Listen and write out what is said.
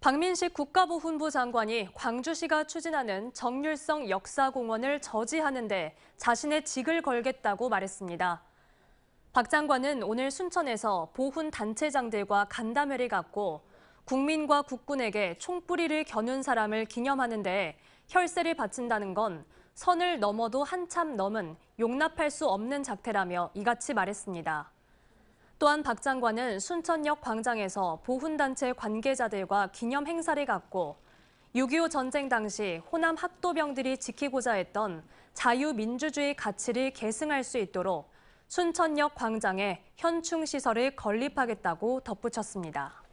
박민식 국가보훈부 장관이 광주시가 추진하는 정율성 역사공원을 저지하는 데 자신의 직을 걸겠다고 말했습니다. 박 장관은 오늘 순천에서 보훈 단체장들과 간담회를 갖고 국민과 국군에게 총뿌리를 겨눈 사람을 기념하는 데 혈세를 바친다는 건 선을 넘어도 한참 넘은 용납할 수 없는 작태라며 이같이 말했습니다. 또한 박 장관은 순천역 광장에서 보훈단체 관계자들과 기념 행사를 갖고 6.25 전쟁 당시 호남 학도병들이 지키고자 했던 자유민주주의 가치를 계승할 수 있도록 순천역 광장에 현충시설을 건립하겠다고 덧붙였습니다.